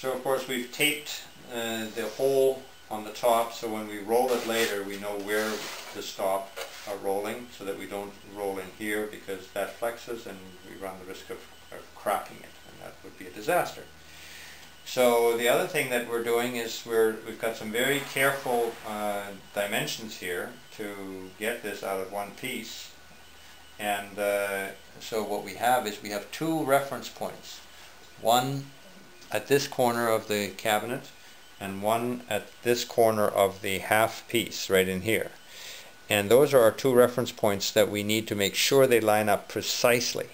So of course we've taped the hole on the top, so when we roll it later we know where to stop our rolling, so that we don't roll in here, because that flexes and we run the risk of cracking it, and that would be a disaster. So the other thing that we're doing is we've got some very careful dimensions here to get this out of one piece, and so what we have is we have two reference points, one at this corner of the cabinet and one at this corner of the half piece right in here. And those are our two reference points that we need to make sure they line up precisely.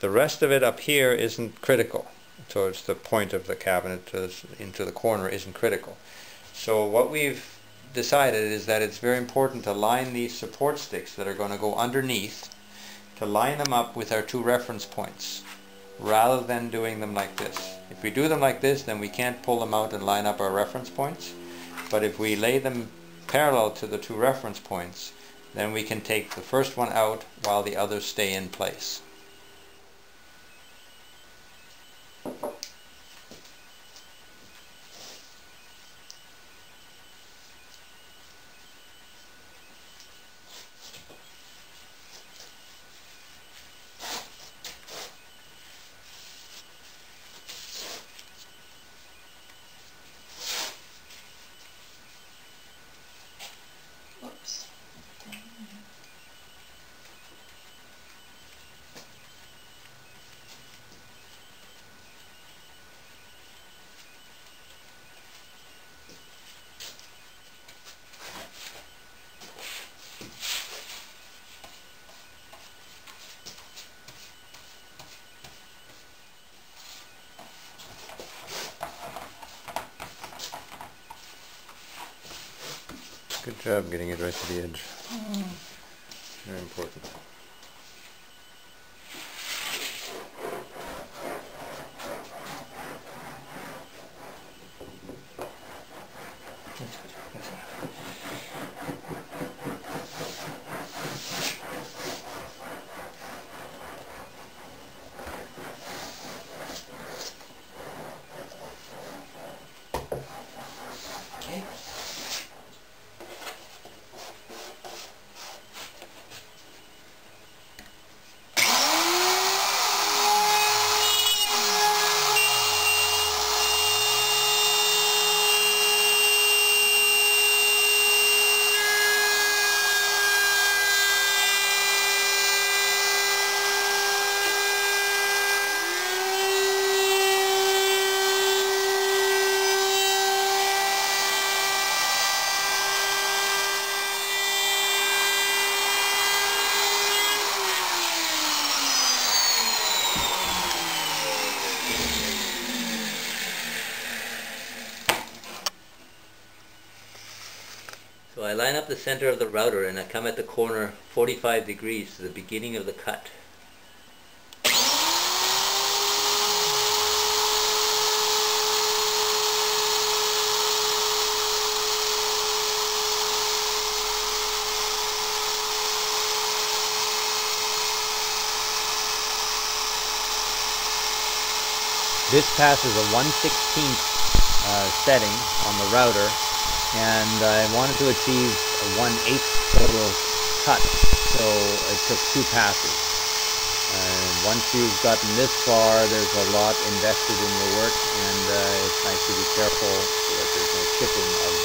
The rest of it up here isn't critical. So it's the point of the cabinet into the corner isn't critical. So what we've decided is that it's very important to line these support sticks that are going to go underneath, to line them up with our two reference points, rather than doing them like this. If we do them like this, then we can't pull them out and line up our reference points. But if we lay them parallel to the two reference points, then we can take the first one out while the others stay in place. Good job getting it right to the edge. Very important. So I line up the center of the router and I come at the corner 45 degrees to the beginning of the cut. This passes a 1/16th setting on the router, and I wanted to achieve a 1/8 total cut, so it took two passes. Once you've gotten this far, there's a lot invested in your work, and it's nice to be careful so that there's no chipping of